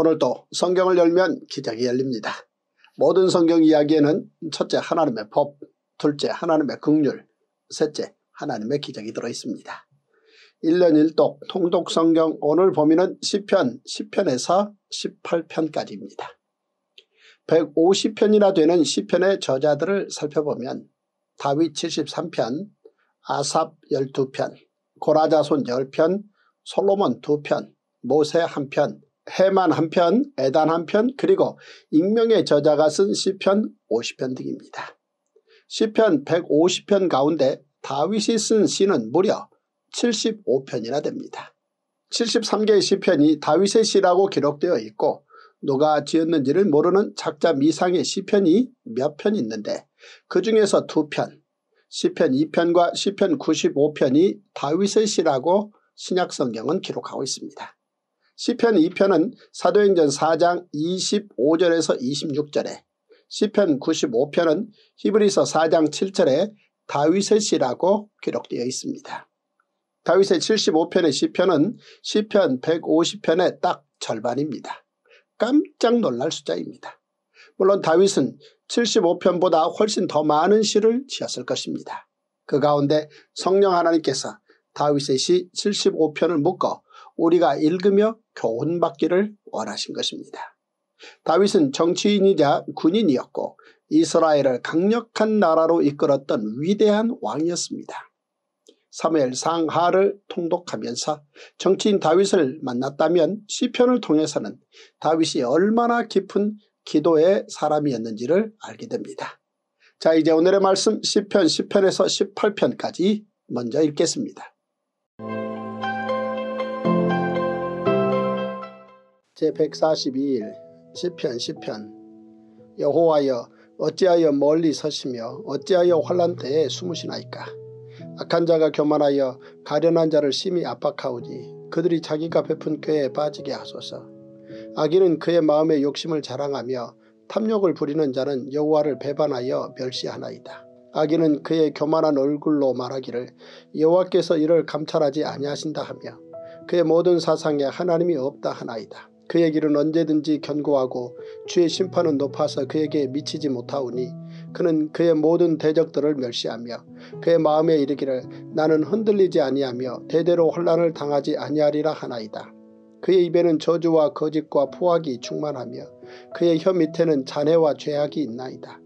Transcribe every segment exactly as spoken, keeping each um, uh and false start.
오늘도 성경을 열면 기적이 열립니다. 모든 성경 이야기에는 첫째 하나님의 법, 둘째 하나님의 긍휼, 셋째 하나님의 기적이 들어있습니다. 일 년 일 독 통독성경 오늘 범위는 시편, 시편에서 십팔 편까지입니다. 백오십 편이나 되는 시편의 저자들을 살펴보면 다윗 칠십삼 편, 아삽 십이 편, 고라자손 십 편, 솔로몬 이 편, 모세 일 편, 해만 일 편, 에단 일 편, 그리고 익명의 저자가 쓴 시편 오십 편 등입니다. 시편 백오십 편 가운데 다윗이 쓴 시는 무려 칠십오 편이나 됩니다. 칠십삼 개의 시편이 다윗의 시라고 기록되어 있고 누가 지었는지를 모르는 작자 미상의 시편이 몇 편 있는데 그 중에서 두 편, 시편 이 편과 시편 구십오 편이 다윗의 시라고 신약성경은 기록하고 있습니다. 시편 이 편은 사도행전 사 장 이십오 절에서 이십육 절에, 시편 구십오 편은 히브리서 사 장 칠 절에 다윗의 시라고 기록되어 있습니다. 다윗의 칠십오 편의 시편은 시편 백오십 편의 딱 절반입니다. 깜짝 놀랄 숫자입니다. 물론 다윗은 칠십오 편보다 훨씬 더 많은 시를 지었을 것입니다. 그 가운데 성령 하나님께서 다윗의 시 칠십오 편을 묶어 우리가 읽으며 교훈받기를 원하신 것입니다. 다윗은 정치인이자 군인이었고 이스라엘을 강력한 나라로 이끌었던 위대한 왕이었습니다. 사무엘 상하를 통독하면서 정치인 다윗을 만났다면 시편을 통해서는 다윗이 얼마나 깊은 기도의 사람이었는지를 알게 됩니다. 자, 이제 오늘의 말씀 시편 십 편에서 십팔 편까지 먼저 읽겠습니다. 제백사십이 일 시편 십 편. 여호와여, 어찌하여 멀리 서시며 어찌하여 환난 때에 숨으시나이까. 악한 자가 교만하여 가련한 자를 심히 압박하오니 그들이 자기가 베푼 꾀에 빠지게 하소서. 악인은 그의 마음의 욕심을 자랑하며 탐욕을 부리는 자는 여호와를 배반하여 멸시하나이다. 악인은 그의 교만한 얼굴로 말하기를 여호와께서 이를 감찰하지 아니하신다 하며 그의 모든 사상에 하나님이 없다 하나이다. 그의 길은 언제든지 견고하고 주의 심판은 높아서 그에게 미치지 못하오니 그는 그의 모든 대적들을 멸시하며 그의 마음에 이르기를 나는 흔들리지 아니하며 대대로 혼란을 당하지 아니하리라 하나이다. 그의 입에는 저주와 거짓과 포악이 충만하며 그의 혀 밑에는 잔해와 죄악이 있나이다.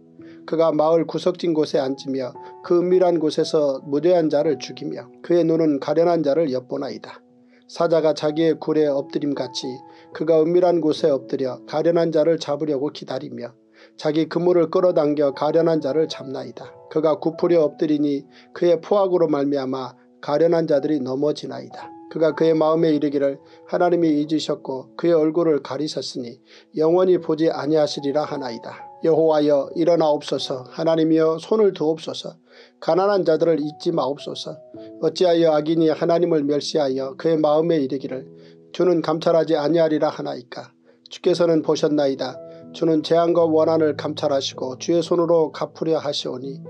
그가 마을 구석진 곳에 앉으며 그 은밀한 곳에서 무죄한 자를 죽이며 그의 눈은 가련한 자를 엿보나이다. 사자가 자기의 굴에 엎드림같이 그가 은밀한 곳에 엎드려 가련한 자를 잡으려고 기다리며 자기 그물을 끌어당겨 가련한 자를 잡나이다. 그가 굽으려 엎드리니 그의 포악으로 말미암아 가련한 자들이 넘어지나이다. 그가 그의 마음에 이르기를 하나님이 잊으셨고 그의 얼굴을 가리셨으니 영원히 보지 아니하시리라 하나이다. 여호와여, 일어나옵소서. 하나님이여, 손을 두옵소서. 가난한 자들을 잊지 마옵소서. 어찌하여 악인이 하나님을 멸시하여 그의 마음에 이르기를 주는 감찰하지 아니하리라 하나이까. 주께서는 보셨나이다. 주는 재앙과 원한을 감찰하시고 주의 손으로 갚으려 하시오니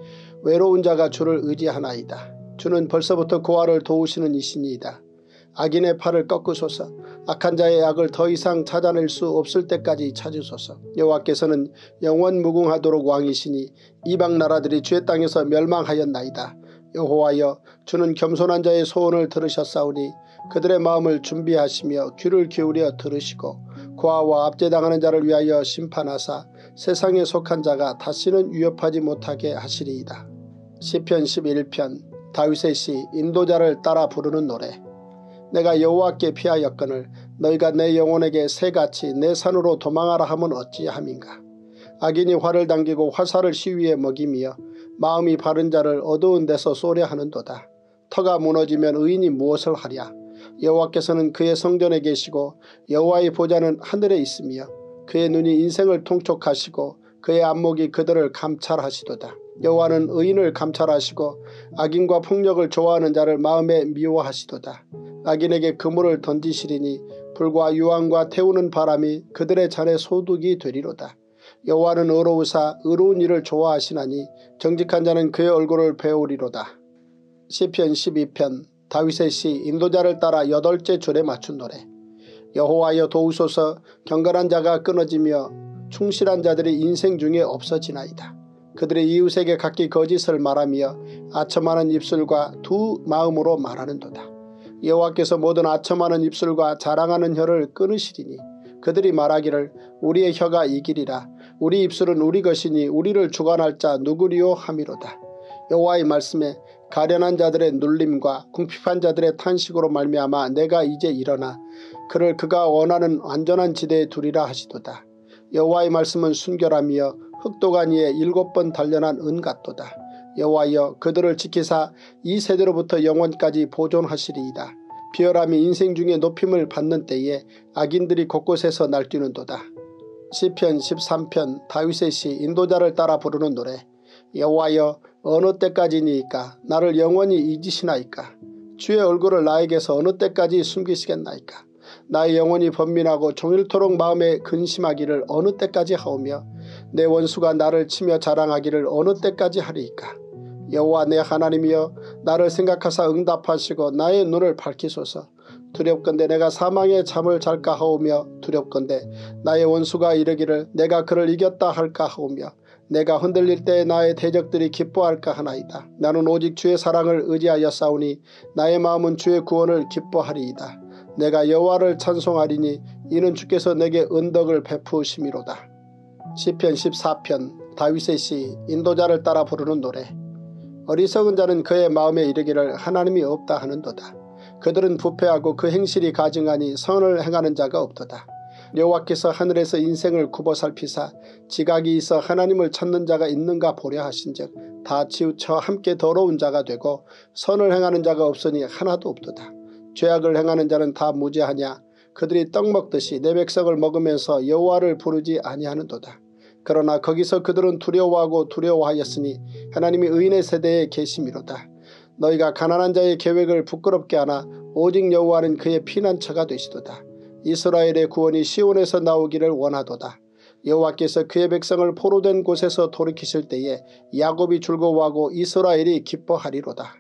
외로운 자가 주를 의지하나이다. 주는 벌써부터 고아를 도우시는 이시니이다. 악인의 팔을 꺾으소서. 악한 자의 악을 더 이상 찾아낼 수 없을 때까지 찾으소서. 여호와께서는 영원 무궁하도록 왕이시니 이방 나라들이 주의 땅에서 멸망하였나이다. 여호와여, 주는 겸손한 자의 소원을 들으셨사오니 그들의 마음을 준비하시며 귀를 기울여 들으시고 고아와 압제당하는 자를 위하여 심판하사 세상에 속한 자가 다시는 위협하지 못하게 하시리이다. 시편 십일 편. 다윗의 시 인도자를 따라 부르는 노래. 내가 여호와께 피하였거늘 너희가 내 영혼에게 새같이 내 산으로 도망하라 하면 어찌함인가. 악인이 활을 당기고 화살을 시위에 먹이며 마음이 바른 자를 어두운 데서 쏘려 하는도다. 터가 무너지면 의인이 무엇을 하랴. 여호와께서는 그의 성전에 계시고 여호와의 보좌는 하늘에 있으며 그의 눈이 인생을 통촉하시고 그의 안목이 그들을 감찰하시도다. 여호와는 의인을 감찰하시고 악인과 폭력을 좋아하는 자를 마음에 미워하시도다. 악인에게 그물을 던지시리니 불과 유황과 태우는 바람이 그들의 잔에 소득이 되리로다. 여호와는 의로우사 의로운 일을 좋아하시나니 정직한 자는 그의 얼굴을 배우리로다. 시편 십이 편. 다윗의 시 인도자를 따라 여덟째 줄에 맞춘 노래. 여호와여 도우소서. 경건한 자가 끊어지며 충실한 자들이 인생 중에 없어지나이다. 그들의 이웃에게 각기 거짓을 말하며 아첨하는 입술과 두 마음으로 말하는도다. 여호와께서 모든 아첨하는 입술과 자랑하는 혀를 끊으시리니 그들이 말하기를 우리의 혀가 이기리라. 우리 입술은 우리 것이니 우리를 주관할 자 누구리요 하미로다. 여호와의 말씀에 가련한 자들의 눌림과 궁핍한 자들의 탄식으로 말미암아 내가 이제 일어나 그를 그가 원하는 완전한 지대에 두리라 하시도다. 여호와의 말씀은 순결하며 흑도간 이에 일곱 번 단련한 은 같도다. 여호와여 그들을 지키사 이 세대로부터 영원까지 보존하시리이다. 비열함이 인생 중에 높임을 받는 때에 악인들이 곳곳에서 날뛰는도다. 시편 십삼 편 다윗의 시 인도자를 따라 부르는 노래. 여호와여 어느 때까지니이까? 나를 영원히 잊으시나이까? 주의 얼굴을 나에게서 어느 때까지 숨기시겠나이까? 나의 영혼이 번민하고 종일토록 마음에 근심하기를 어느 때까지 하오며 내 원수가 나를 치며 자랑하기를 어느 때까지 하리이까? 여호와 내 하나님이여 나를 생각하사 응답하시고 나의 눈을 밝히소서. 두렵건대 내가 사망의 잠을 잘까 하오며 두렵건대 나의 원수가 이르기를 내가 그를 이겼다 할까 하오며 내가 흔들릴 때 나의 대적들이 기뻐할까 하나이다. 나는 오직 주의 사랑을 의지하여 싸우니 나의 마음은 주의 구원을 기뻐하리이다. 내가 여호와를 찬송하리니 이는 주께서 내게 은덕을 베푸심이로다. 시편 십사 편 다윗의 시 인도자를 따라 부르는 노래. 어리석은 자는 그의 마음에 이르기를 하나님이 없다 하는도다. 그들은 부패하고 그 행실이 가증하니 선을 행하는 자가 없도다. 여호와께서 하늘에서 인생을 굽어 살피사 지각이 있어 하나님을 찾는 자가 있는가 보려 하신즉 다 치우쳐 함께 더러운 자가 되고 선을 행하는 자가 없으니 하나도 없도다. 죄악을 행하는 자는 다 무죄하냐? 그들이 떡 먹듯이 내 백성을 먹으면서 여호와를 부르지 아니하는도다. 그러나 거기서 그들은 두려워하고 두려워하였으니 하나님이 의인의 세대에 계심이로다. 너희가 가난한 자의 계획을 부끄럽게 하나 오직 여호와는 그의 피난처가 되시도다. 이스라엘의 구원이 시온에서 나오기를 원하도다. 여호와께서 그의 백성을 포로된 곳에서 돌이키실 때에 야곱이 즐거워하고 이스라엘이 기뻐하리로다.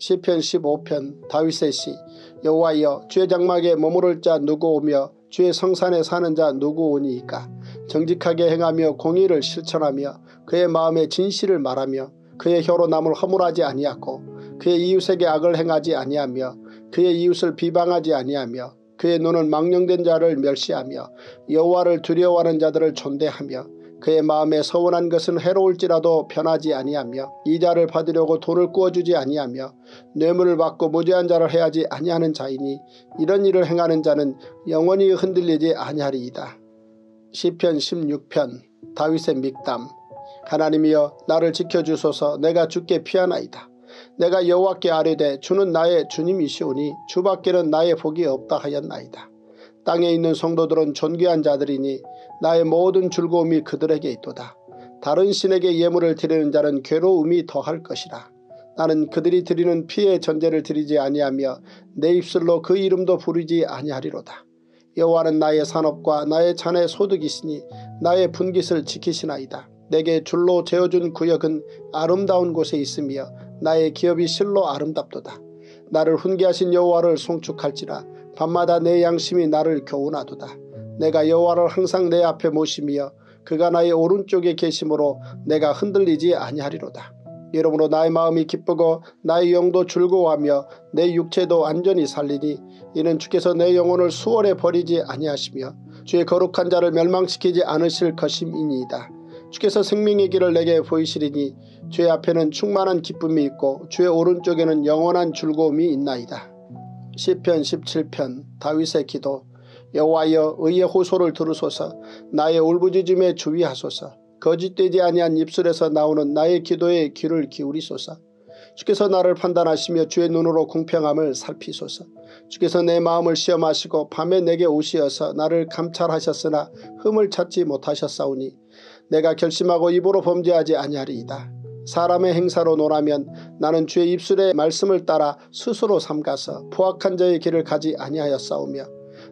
시편 십오 편 다윗의 시 여호와여 주의 장막에 머무를 자 누구오며 주의 성산에 사는 자 누구오니이까? 정직하게 행하며 공의를 실천하며 그의 마음에 진실을 말하며 그의 혀로 남을 허물하지 아니하고 그의 이웃에게 악을 행하지 아니하며 그의 이웃을 비방하지 아니하며 그의 눈은 망령된 자를 멸시하며 여호와를 두려워하는 자들을 존대하며 그의 마음에 서운한 것은 해로울지라도 변하지 아니하며 이자를 받으려고 돈을 꾸어주지 아니하며 뇌물을 받고 무죄한 자를 해하지 아니하는 자이니 이런 일을 행하는 자는 영원히 흔들리지 아니하리이다. 시편 십육 편 다윗의 믹담. 하나님이여 나를 지켜주소서. 내가 주께 피하나이다. 내가 여호와께 아뢰되 주는 나의 주님이시오니 주밖에는 나의 복이 없다 하였나이다. 땅에 있는 성도들은 존귀한 자들이니 나의 모든 즐거움이 그들에게 있도다. 다른 신에게 예물을 드리는 자는 괴로움이 더할 것이라. 나는 그들이 드리는 피의 전제를 드리지 아니하며 내 입술로 그 이름도 부르지 아니하리로다. 여호와는 나의 산업과 나의 잔의 소득이시니 나의 분깃을 지키시나이다. 내게 줄로 재어준 구역은 아름다운 곳에 있으며 나의 기업이 실로 아름답도다. 나를 훈계하신 여호와를 송축할지라. 밤마다 내 양심이 나를 교훈하도다. 내가 여호와를 항상 내 앞에 모시며 그가 나의 오른쪽에 계심으로 내가 흔들리지 아니하리로다. 이러므로 나의 마음이 기쁘고 나의 영도 즐거워하며 내 육체도 안전히 살리니 이는 주께서 내 영혼을 수월에 버리지 아니하시며 주의 거룩한 자를 멸망시키지 않으실 것임이니이다. 주께서 생명의 길을 내게 보이시리니 주의 앞에는 충만한 기쁨이 있고 주의 오른쪽에는 영원한 즐거움이 있나이다. 시편 십칠 편 다윗의 기도. 여호와여 의의 호소를 들으소서. 나의 울부짖음에 주의하소서. 거짓되지 아니한 입술에서 나오는 나의 기도에 귀를 기울이소서. 주께서 나를 판단하시며 주의 눈으로 공평함을 살피소서. 주께서 내 마음을 시험하시고 밤에 내게 오시어서 나를 감찰하셨으나 흠을 찾지 못하셨사오니 내가 결심하고 입으로 범죄하지 아니하리이다. 사람의 행사로 논하면 나는 주의 입술의 말씀을 따라 스스로 삼가서 포악한 자의 길을 가지 아니하였사오며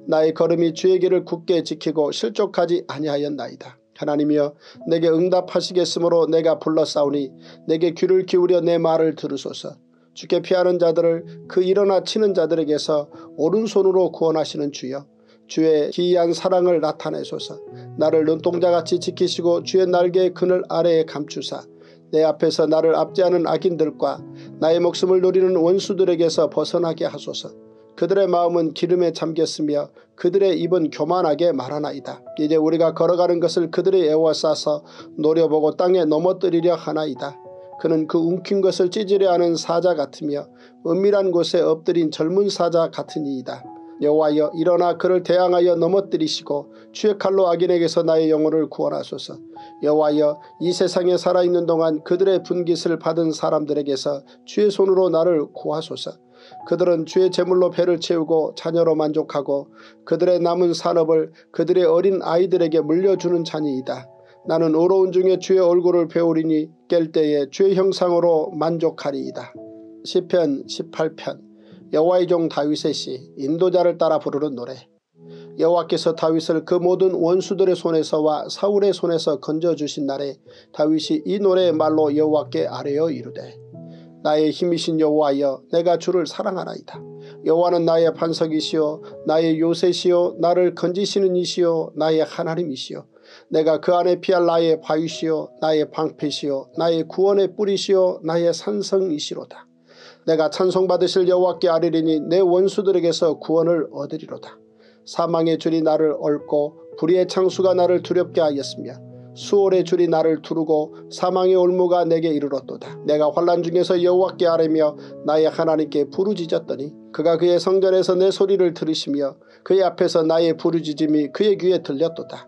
나의 걸음이 주의 길을 굳게 지키고 실족하지 아니하였나이다. 하나님이여 내게 응답하시겠으므로 내가 불러싸우니 내게 귀를 기울여 내 말을 들으소서. 주께 피하는 자들을 그 일어나 치는 자들에게서 오른손으로 구원하시는 주여 주의 기이한 사랑을 나타내소서. 나를 눈동자같이 지키시고 주의 날개의 그늘 아래에 감추사 내 앞에서 나를 압제하는 악인들과 나의 목숨을 노리는 원수들에게서 벗어나게 하소서. 그들의 마음은 기름에 잠겼으며 그들의 입은 교만하게 말하나이다. 이제 우리가 걸어가는 것을 그들의 애와 싸서 노려보고 땅에 넘어뜨리려 하나이다. 그는 그 움킨 것을 찢으려 하는 사자 같으며 은밀한 곳에 엎드린 젊은 사자 같으니이다. 여호와여, 일어나 그를 대항하여 넘어뜨리시고 주의 칼로 악인에게서 나의 영혼을 구원하소서. 여호와여, 이 세상에 살아있는 동안 그들의 분깃을 받은 사람들에게서 주의 손으로 나를 구하소서. 그들은 주의 재물로 배를 채우고 자녀로 만족하고 그들의 남은 산업을 그들의 어린 아이들에게 물려주는 자니이다. 나는 어려운 중에 주의 얼굴을 배우리니 깰 때에 주의 형상으로 만족하리이다. 시편 십팔 편. 여호와의 종 다윗의 시, 인도자를 따라 부르는 노래. 여호와께서 다윗을 그 모든 원수들의 손에서와 사울의 손에서 건져주신 날에 다윗이 이 노래의 말로 여호와께 아뢰어 이르되, 나의 힘이신 여호와여, 내가 주를 사랑하나이다. 여호와는 나의 반석이시오, 나의 요새시오, 나를 건지시는 이시오, 나의 하나님이시오. 내가 그 안에 피할 나의 바위시오, 나의 방패시오, 나의 구원의 뿌리시오, 나의 산성이시로다. 내가 찬송받으실 여호와께 아뢰리니 내 원수들에게서 구원을 얻으리로다. 사망의 줄이 나를 얽고 불의의 창수가 나를 두렵게 하였으며 수월의 줄이 나를 두르고 사망의 올무가 내게 이르렀도다. 내가 환난 중에서 여호와께 아뢰며 나의 하나님께 부르짖었더니 그가 그의 성전에서 내 소리를 들으시며 그의 앞에서 나의 부르짖음이 그의 귀에 들렸도다.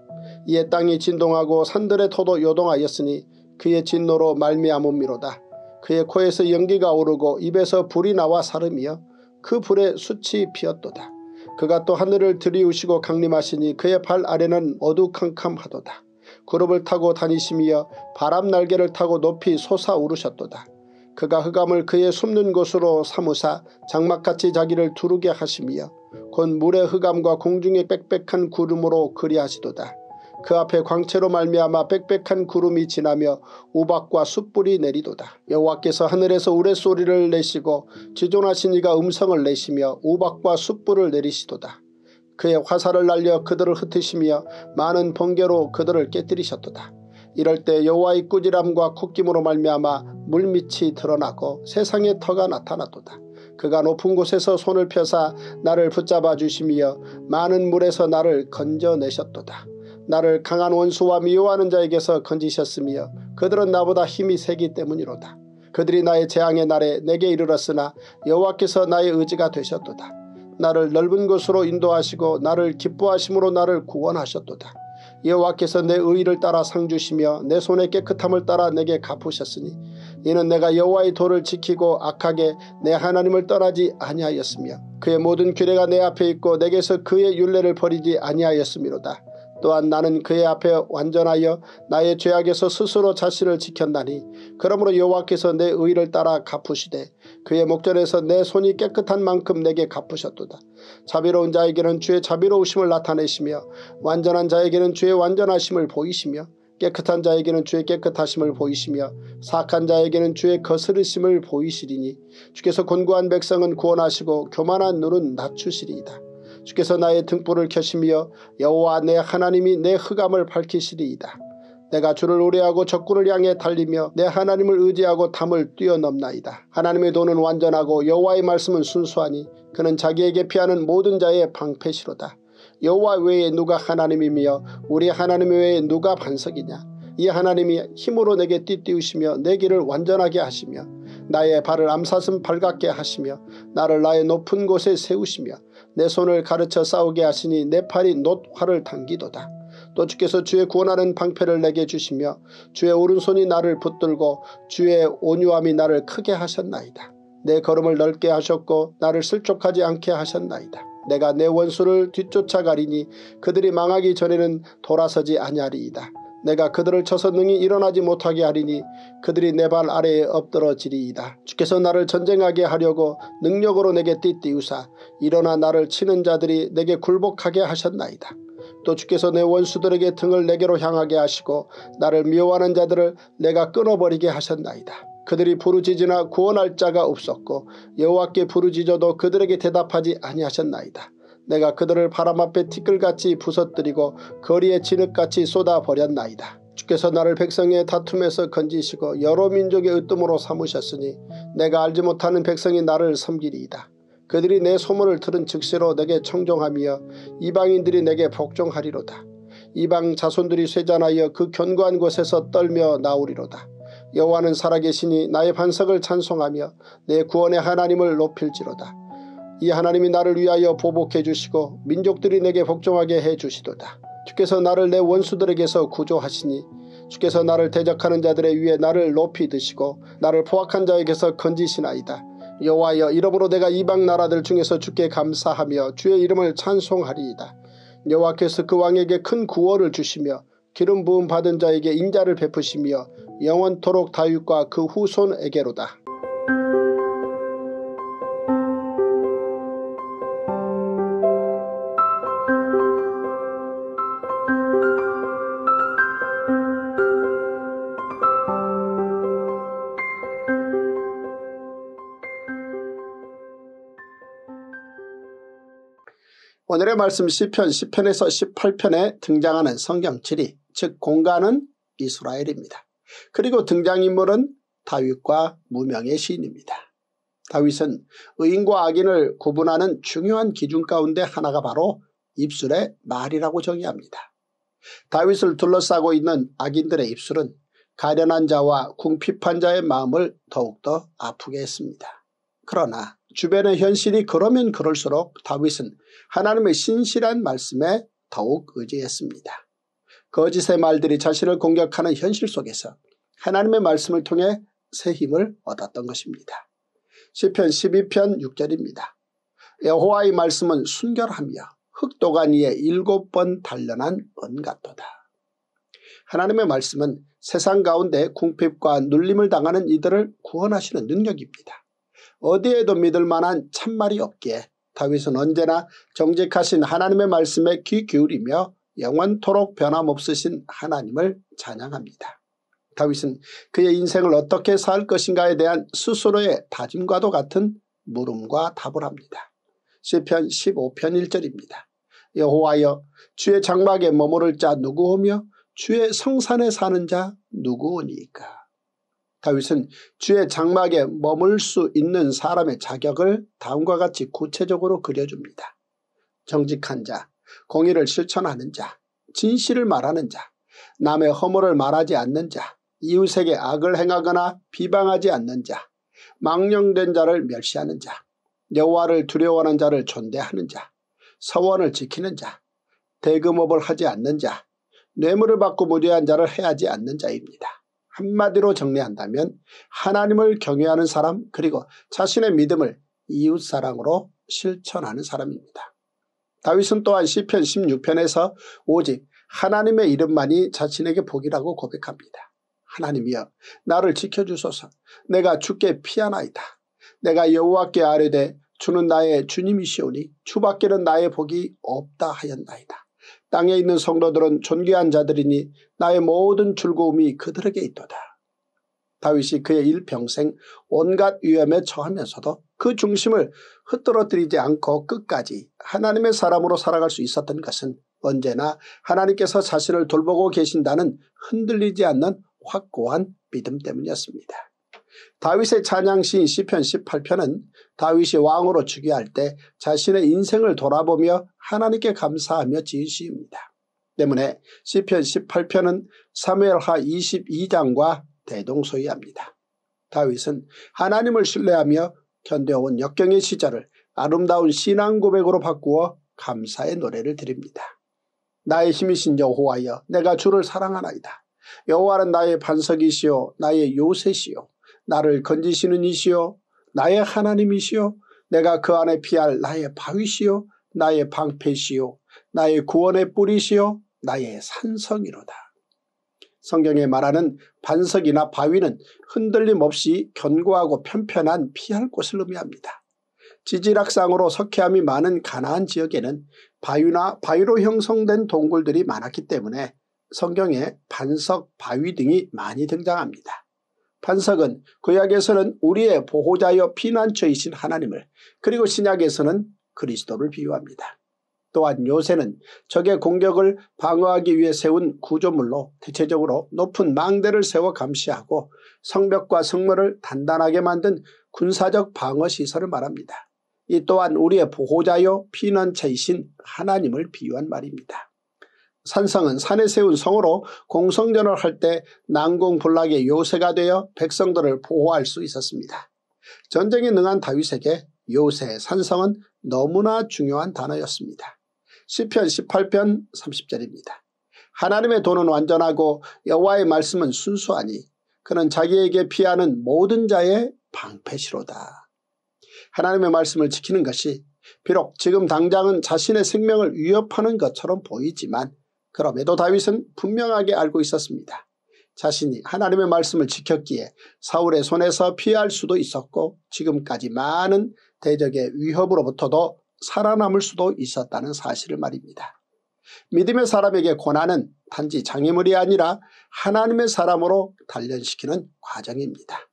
이에 땅이 진동하고 산들의 토도 요동하였으니 그의 진노로 말미암음이로다. 그의 코에서 연기가 오르고 입에서 불이 나와 사름이여 그 불에 숯이 피었도다. 그가 또 하늘을 들이우시고 강림하시니 그의 발 아래는 어두캄캄하도다. 구름을 타고 다니시며 바람 날개를 타고 높이 솟아오르셨도다. 그가 흑암을 그의 숨는 곳으로 삼으사 장막같이 자기를 두르게 하시며 곧 물의 흑암과 공중의 빽빽한 구름으로 그리하시도다. 그 앞에 광채로 말미암아 빽빽한 구름이 지나며 우박과 숯불이 내리도다. 여호와께서 하늘에서 우레소리를 내시고 지존하신 이가 음성을 내시며 우박과 숯불을 내리시도다. 그의 화살을 날려 그들을 흩으시며 많은 번개로 그들을 깨뜨리셨도다. 이럴 때 여호와의 꾸지람과 콧김으로 말미암아 물밑이 드러나고 세상의 터가 나타났도다. 그가 높은 곳에서 손을 펴사 나를 붙잡아 주시며 많은 물에서 나를 건져내셨도다. 나를 강한 원수와 미워하는 자에게서 건지셨으며 그들은 나보다 힘이 세기 때문이로다. 그들이 나의 재앙의 날에 내게 이르렀으나 여호와께서 나의 의지가 되셨도다. 나를 넓은 곳으로 인도하시고 나를 기뻐하심으로 나를 구원하셨도다. 여호와께서 내 의의를 따라 상 주시며 내 손의 깨끗함을 따라 내게 갚으셨으니 이는 내가 여호와의 도를 지키고 악하게 내 하나님을 떠나지 아니하였으며 그의 모든 규례가 내 앞에 있고 내게서 그의 율례를 버리지 아니하였음이로다. 또한 나는 그의 앞에 완전하여 나의 죄악에서 스스로 자신을 지켰나니 그러므로 여호와께서 내 의를 따라 갚으시되 그의 목전에서 내 손이 깨끗한 만큼 내게 갚으셨도다. 자비로운 자에게는 주의 자비로우심을 나타내시며 완전한 자에게는 주의 완전하심을 보이시며 깨끗한 자에게는 주의 깨끗하심을 보이시며 사악한 자에게는 주의 거스르심을 보이시리니 주께서 곤고한 백성은 구원하시고 교만한 눈은 낮추시리이다. 주께서 나의 등불을 켜시며 여호와 내 하나님이 내 흑암을 밝히시리이다. 내가 주를 우려하고 적군을 향해 달리며 내 하나님을 의지하고 담을 뛰어넘나이다. 하나님의 도는 완전하고 여호와의 말씀은 순수하니 그는 자기에게 피하는 모든 자의 방패시로다. 여호와 외에 누가 하나님이며 우리 하나님 외에 누가 반석이냐. 이 하나님이 힘으로 내게 띠띠우시며 내 길을 완전하게 하시며 나의 발을 암사슴 발같게 하시며 나를 나의 높은 곳에 세우시며 내 손을 가르쳐 싸우게 하시니 내 팔이 놋활을 당기도다. 또 주께서 주의 구원하는 방패를 내게 주시며 주의 오른손이 나를 붙들고 주의 온유함이 나를 크게 하셨나이다. 내 걸음을 넓게 하셨고 나를 슬쩍하지 않게 하셨나이다. 내가 내 원수를 뒤쫓아가리니 그들이 망하기 전에는 돌아서지 아니하리이다. 내가 그들을 쳐서 능히 일어나지 못하게 하리니 그들이 내 발 아래에 엎드러지리이다. 주께서 나를 전쟁하게 하려고 능력으로 내게 띠띠우사 일어나 나를 치는 자들이 내게 굴복하게 하셨나이다. 또 주께서 내 원수들에게 등을 내게로 향하게 하시고 나를 미워하는 자들을 내가 끊어버리게 하셨나이다. 그들이 부르짖으나 구원할 자가 없었고 여호와께 부르짖어도 그들에게 대답하지 아니하셨나이다. 내가 그들을 바람 앞에 티끌같이 부서뜨리고 거리에 진흙같이 쏟아버렸나이다. 주께서 나를 백성의 다툼에서 건지시고 여러 민족의 으뜸으로 삼으셨으니 내가 알지 못하는 백성이 나를 섬기리이다. 그들이 내 소문을 들은 즉시로 내게 청종하며 이방인들이 내게 복종하리로다. 이방 자손들이 쇠잔하여 그 견고한 곳에서 떨며 나오리로다. 여호와는 살아계시니 나의 반석을 찬송하며 내 구원의 하나님을 높일지로다. 이 하나님이 나를 위하여 보복해 주시고 민족들이 내게 복종하게 해 주시도다. 주께서 나를 내 원수들에게서 구조하시니 주께서 나를 대적하는 자들의 위에 나를 높이 드시고 나를 포악한 자에게서 건지시나이다. 여호와여, 이러므로 내가 이방 나라들 중에서 주께 감사하며 주의 이름을 찬송하리이다. 여호와께서 그 왕에게 큰 구원을 주시며 기름 부음 받은 자에게 인자를 베푸시며 영원토록 다윗과 그 후손에게로다. 오늘의 말씀 시편 십 편에서 십팔 편에 등장하는 성경 지리, 즉 공간은 이스라엘입니다. 그리고 등장인물은 다윗과 무명의 시인입니다. 다윗은 의인과 악인을 구분하는 중요한 기준 가운데 하나가 바로 입술의 말이라고 정의합니다. 다윗을 둘러싸고 있는 악인들의 입술은 가련한 자와 궁핍한 자의 마음을 더욱더 아프게 했습니다. 그러나 주변의 현실이 그러면 그럴수록 다윗은 하나님의 신실한 말씀에 더욱 의지했습니다. 거짓의 말들이 자신을 공격하는 현실 속에서 하나님의 말씀을 통해 새 힘을 얻었던 것입니다. 시편 십이 편 육 절입니다. 여호와의 말씀은 순결하며 흙도가니에 일곱 번 단련한 은 같도다. 하나님의 말씀은 세상 가운데 궁핍과 눌림을 당하는 이들을 구원하시는 능력입니다. 어디에도 믿을 만한 참말이 없기에 다윗은 언제나 정직하신 하나님의 말씀에 귀 기울이며 영원토록 변함없으신 하나님을 찬양합니다. 다윗은 그의 인생을 어떻게 살 것인가에 대한 스스로의 다짐과도 같은 물음과 답을 합니다. 시편 십오 편 일 절입니다. 여호와여, 주의 장막에 머무를 자 누구오며 주의 성산에 사는 자 누구오니까. 다윗은 주의 장막에 머물 수 있는 사람의 자격을 다음과 같이 구체적으로 그려줍니다. 정직한 자, 공의를 실천하는 자, 진실을 말하는 자, 남의 허물을 말하지 않는 자, 이웃에게 악을 행하거나 비방하지 않는 자, 망령된 자를 멸시하는 자, 여호와를 두려워하는 자를 존대하는 자, 서원을 지키는 자, 대금업을 하지 않는 자, 뇌물을 받고 무죄한 자를 해하지 않는 자입니다. 한마디로 정리한다면 하나님을 경외하는 사람, 그리고 자신의 믿음을 이웃사랑으로 실천하는 사람입니다. 다윗은 또한 시편 십육 편에서 오직 하나님의 이름만이 자신에게 복이라고 고백합니다. 하나님이여, 나를 지켜주소서. 내가 주께 피하나이다. 내가 여호와께 아뢰되 주는 나의 주님이시오니 주밖에는 나의 복이 없다 하였나이다. 땅에 있는 성도들은 존귀한 자들이니 나의 모든 즐거움이 그들에게 있도다. 다윗이 그의 일평생 온갖 위험에 처하면서도 그 중심을 흐트러뜨리지 않고 끝까지 하나님의 사람으로 살아갈 수 있었던 것은 언제나 하나님께서 자신을 돌보고 계신다는 흔들리지 않는 확고한 믿음 때문이었습니다. 다윗의 찬양시인 시편 십팔 편은 다윗이 왕으로 즉위할 때 자신의 인생을 돌아보며 하나님께 감사하며 지은 시입니다. 때문에 시편 십팔 편은 사무엘하 이십이 장과 대동소이합니다. 다윗은 하나님을 신뢰하며 견뎌온 역경의 시절을 아름다운 신앙 고백으로 바꾸어 감사의 노래를 드립니다. 나의 힘이신 여호와여, 내가 주를 사랑하나이다. 여호와는 나의 반석이시오, 나의 요새시오, 나를 건지시는 이시오, 나의 하나님이시오, 내가 그 안에 피할 나의 바위시오, 나의 방패시오, 나의 구원의 뿌리시오, 나의 산성이로다. 성경에 말하는 반석이나 바위는 흔들림 없이 견고하고 편편한 피할 곳을 의미합니다. 지질학상으로 석회암이 많은 가나안 지역에는 바위나 바위로 형성된 동굴들이 많았기 때문에 성경에 반석, 바위 등이 많이 등장합니다. 반석은 구약에서는 우리의 보호자여 피난처이신 하나님을, 그리고 신약에서는 그리스도를 비유합니다. 또한 요새는 적의 공격을 방어하기 위해 세운 구조물로 대체적으로 높은 망대를 세워 감시하고 성벽과 성문을 단단하게 만든 군사적 방어시설을 말합니다. 이 또한 우리의 보호자요 피난처이신 하나님을 비유한 말입니다. 산성은 산에 세운 성으로 공성전을 할 때 난공불락의 요새가 되어 백성들을 보호할 수 있었습니다. 전쟁에 능한 다윗에게 요새, 산성은 너무나 중요한 단어였습니다. 시편 십팔 편 삼십 절입니다. 하나님의 도는 완전하고 여호와의 말씀은 순수하니 그는 자기에게 피하는 모든 자의 방패시로다. 하나님의 말씀을 지키는 것이 비록 지금 당장은 자신의 생명을 위협하는 것처럼 보이지만 그럼에도 다윗은 분명하게 알고 있었습니다. 자신이 하나님의 말씀을 지켰기에 사울의 손에서 피할 수도 있었고 지금까지 많은 대적의 위협으로부터도 살아남을 수도 있었다는 사실을 말입니다. 믿음의 사람에게 고난은 단지 장애물이 아니라 하나님의 사람으로 단련시키는 과정입니다.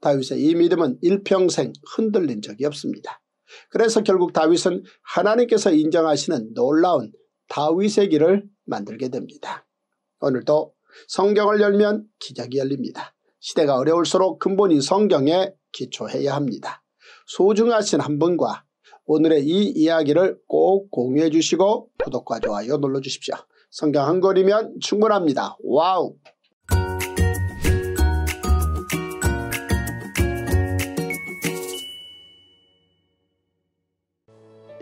다윗의 이 믿음은 일평생 흔들린 적이 없습니다. 그래서 결국 다윗은 하나님께서 인정하시는 놀라운 다윗의 길을 만들게 됩니다. 오늘도 성경을 열면 기적이 열립니다. 시대가 어려울수록 근본인 성경에 기초해야 합니다. 소중하신 한 분과 오늘의 이 이야기를 꼭 공유해 주시고 구독과 좋아요 눌러주십시오. 성경 한 권이면 충분합니다. 와우!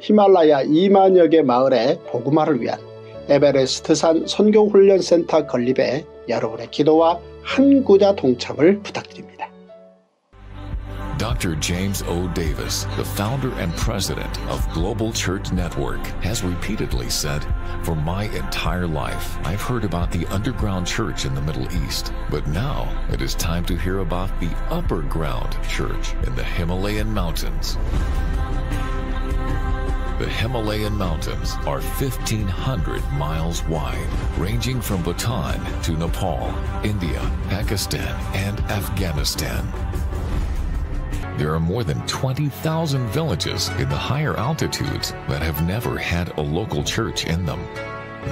히말라야 이만여 개 마을의 복음화를 위한 에베레스트산 선교훈련센터 건립에 여러분의 기도와 한구자 동참을 부탁드립니다. Doctor James O. Davis, the founder and president of Global Church Network, has repeatedly said, "For my entire life, I've heard about the underground church in the Middle East, but now it is time to hear about the upper ground church in the Himalayan mountains." The Himalayan mountains are fifteen hundred miles wide, ranging from Bhutan to Nepal, India, Pakistan, and Afghanistan. There are more than twenty thousand villages in the higher altitudes that have never had a local church in them.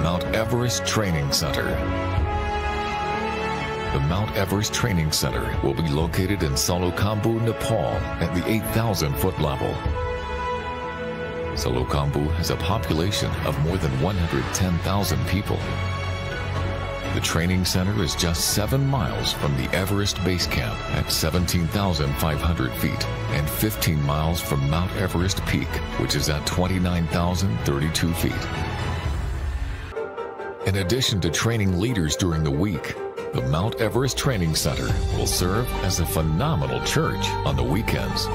Mount Everest Training Center. The Mount Everest Training Center will be located in Salukambu, Nepal, at the eight thousand foot level. Salukambu has a population of more than one hundred ten thousand people. The training center is just seven miles from the Everest Base Camp at seventeen thousand five hundred feet and fifteen miles from Mount Everest Peak, which is at twenty-nine thousand thirty-two feet. In addition to training leaders during the week, the Mount Everest Training Center will serve as a phenomenal church on the weekends.